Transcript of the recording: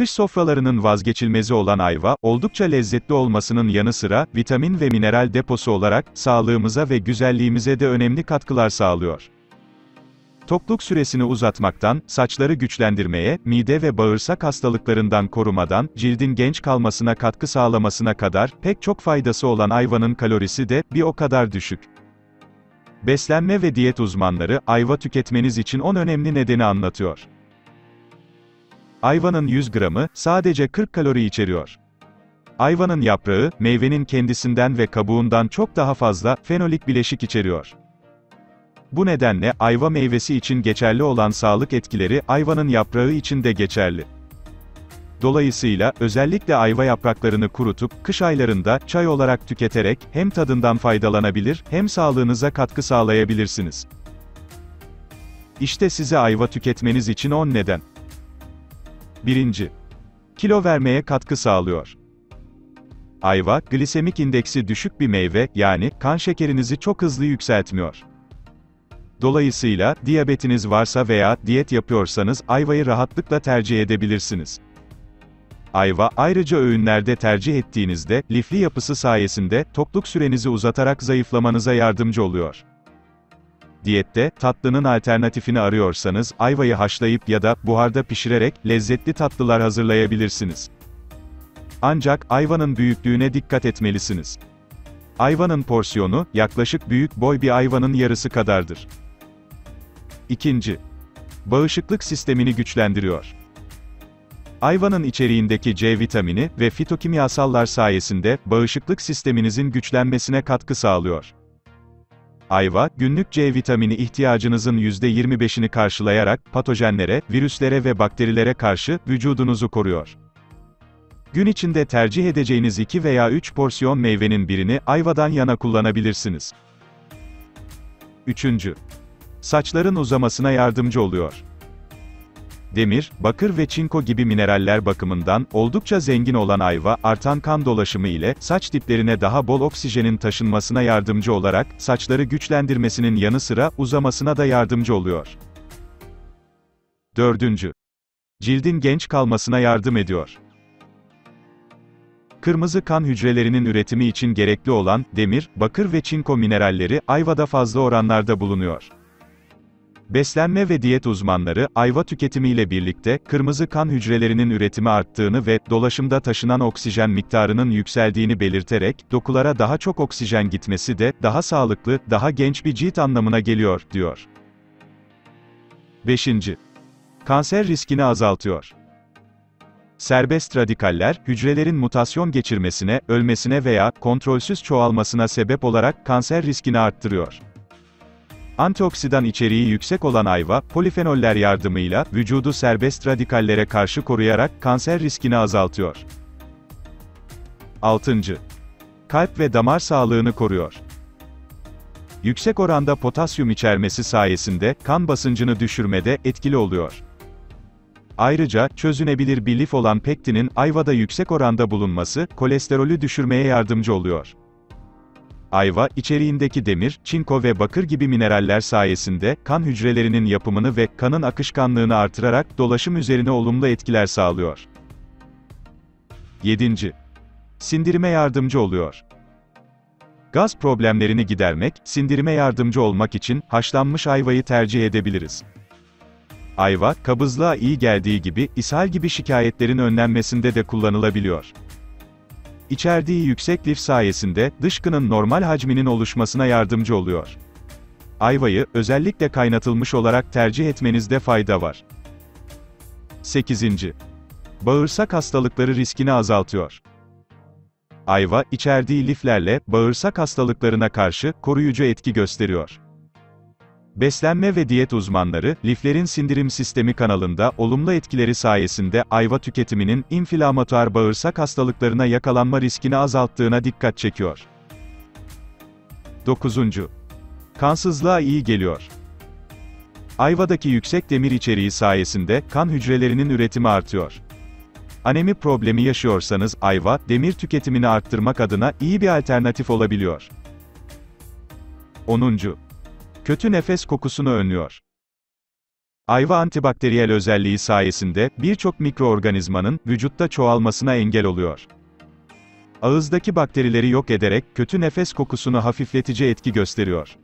Kış sofralarının vazgeçilmezi olan ayva, oldukça lezzetli olmasının yanı sıra, vitamin ve mineral deposu olarak, sağlığımıza ve güzelliğimize de önemli katkılar sağlıyor. Tokluk süresini uzatmaktan, saçları güçlendirmeye, mide ve bağırsak hastalıklarından korumadan, cildin genç kalmasına katkı sağlamasına kadar, pek çok faydası olan ayvanın kalorisi de, bir o kadar düşük. Beslenme ve diyet uzmanları, ayva tüketmeniz için 10 önemli nedeni anlatıyor. Ayvanın 100 gramı, sadece 40 kalori içeriyor. Ayvanın yaprağı, meyvenin kendisinden ve kabuğundan çok daha fazla, fenolik bileşik içeriyor. Bu nedenle, ayva meyvesi için geçerli olan sağlık etkileri, ayvanın yaprağı için de geçerli. Dolayısıyla, özellikle ayva yapraklarını kurutup, kış aylarında, çay olarak tüketerek, hem tadından faydalanabilir, hem sağlığınıza katkı sağlayabilirsiniz. İşte size ayva tüketmeniz için 10 neden. 1. Kilo vermeye katkı sağlıyor. Ayva, glisemik indeksi düşük bir meyve, yani, kan şekerinizi çok hızlı yükseltmiyor. Dolayısıyla, diyabetiniz varsa veya, diyet yapıyorsanız, ayvayı rahatlıkla tercih edebilirsiniz. Ayva, ayrıca öğünlerde tercih ettiğinizde, lifli yapısı sayesinde, tokluk sürenizi uzatarak zayıflamanıza yardımcı oluyor. Diyette, tatlının alternatifini arıyorsanız, ayvayı haşlayıp ya da, buharda pişirerek, lezzetli tatlılar hazırlayabilirsiniz. Ancak, ayvanın büyüklüğüne dikkat etmelisiniz. Ayvanın porsiyonu, yaklaşık büyük boy bir ayvanın yarısı kadardır. 2. Bağışıklık sistemini güçlendiriyor. Ayvanın içeriğindeki C vitamini ve fitokimyasallar sayesinde, bağışıklık sisteminizin güçlenmesine katkı sağlıyor. Ayva, günlük C vitamini ihtiyacınızın %25'ini karşılayarak, patojenlere, virüslere ve bakterilere karşı, vücudunuzu koruyor. Gün içinde tercih edeceğiniz 2 veya 3 porsiyon meyvenin birini, ayvadan yana kullanabilirsiniz. 3. Saçların uzamasına yardımcı oluyor. Demir, bakır ve çinko gibi mineraller bakımından, oldukça zengin olan ayva, artan kan dolaşımı ile, saç diplerine daha bol oksijenin taşınmasına yardımcı olarak, saçları güçlendirmesinin yanı sıra, uzamasına da yardımcı oluyor. 4. Cildin genç kalmasına yardım ediyor. Kırmızı kan hücrelerinin üretimi için gerekli olan, demir, bakır ve çinko mineralleri, ayvada fazla oranlarda bulunuyor. Beslenme ve diyet uzmanları, ayva tüketimiyle birlikte, kırmızı kan hücrelerinin üretimi arttığını ve, dolaşımda taşınan oksijen miktarının yükseldiğini belirterek, dokulara daha çok oksijen gitmesi de, daha sağlıklı, daha genç bir cilt anlamına geliyor, diyor. 5. Kanser riskini azaltıyor. Serbest radikaller, hücrelerin mutasyon geçirmesine, ölmesine veya, kontrolsüz çoğalmasına sebep olarak, kanser riskini arttırıyor. Antioksidan içeriği yüksek olan ayva, polifenoller yardımıyla, vücudu serbest radikallere karşı koruyarak, kanser riskini azaltıyor. 6. Kalp ve damar sağlığını koruyor. Yüksek oranda potasyum içermesi sayesinde, kan basıncını düşürmede, etkili oluyor. Ayrıca, çözünebilir bir lif olan pektinin, ayvada yüksek oranda bulunması, kolesterolü düşürmeye yardımcı oluyor. Ayva, içeriğindeki demir, çinko ve bakır gibi mineraller sayesinde, kan hücrelerinin yapımını ve, kanın akışkanlığını artırarak, dolaşım üzerine olumlu etkiler sağlıyor. 7. Sindirime yardımcı oluyor. Gaz problemlerini gidermek, sindirime yardımcı olmak için, haşlanmış ayvayı tercih edebiliriz. Ayva, kabızlığa iyi geldiği gibi, ishal gibi şikayetlerin önlenmesinde de kullanılabiliyor. İçerdiği yüksek lif sayesinde, dışkının normal hacminin oluşmasına yardımcı oluyor. Ayvayı, özellikle kaynatılmış olarak tercih etmenizde fayda var. 8. Bağırsak hastalıkları riskini azaltıyor. Ayva, içerdiği liflerle, bağırsak hastalıklarına karşı, koruyucu etki gösteriyor. Beslenme ve diyet uzmanları, liflerin sindirim sistemi kanalında, olumlu etkileri sayesinde, ayva tüketiminin, inflamatuar bağırsak hastalıklarına yakalanma riskini azalttığına dikkat çekiyor. 9. Kansızlığa iyi geliyor. Ayvadaki yüksek demir içeriği sayesinde, kan hücrelerinin üretimi artıyor. Anemi problemi yaşıyorsanız, ayva, demir tüketimini arttırmak adına, iyi bir alternatif olabiliyor. 10. Kötü nefes kokusunu önlüyor. Ayva antibakteriyel özelliği sayesinde, birçok mikroorganizmanın, vücutta çoğalmasına engel oluyor. Ağızdaki bakterileri yok ederek, kötü nefes kokusunu hafifletici etki gösteriyor.